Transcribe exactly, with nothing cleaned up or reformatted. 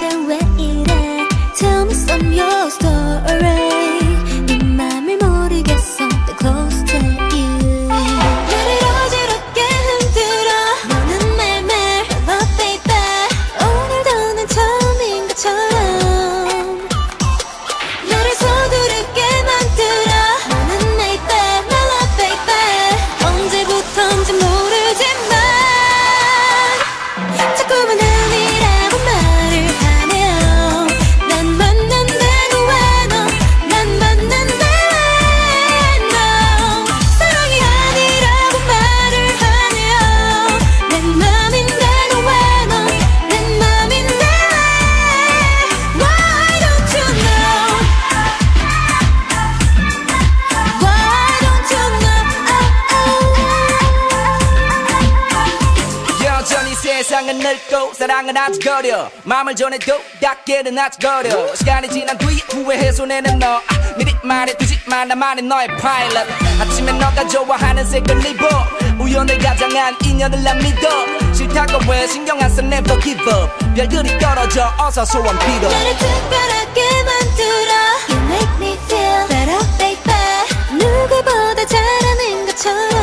대체 왜 이래? Tell me some your story. 네 맘을 모르겠어. Too close to you. 나를 어지럽게 흔들어. 너는 매일매일 love baby. 오늘도 난 처음인 것처럼 너를 서두르게 만들어. 너는 매일매일 my love baby. 언제부턴지 모르지만 자꾸만 세상은 늙고 사랑은 아직 어려. 마음을 전해도 닿기는 아직 어려. 시간이 지난 뒤에 후회해 손에는 너. 아, 미리 말해두지 마. 나만의 너의 파일럿. 아침에 너가 좋아하는 색을 입어. 우연을 가장한 인연을 난 믿어. 싫다고 왜 신경 안 써. Never give up. 별들이 떨어져 어서 소원 빌어. 나를 특별하게 만들어. You make me feel better baby. 누구보다 잘하는 것처럼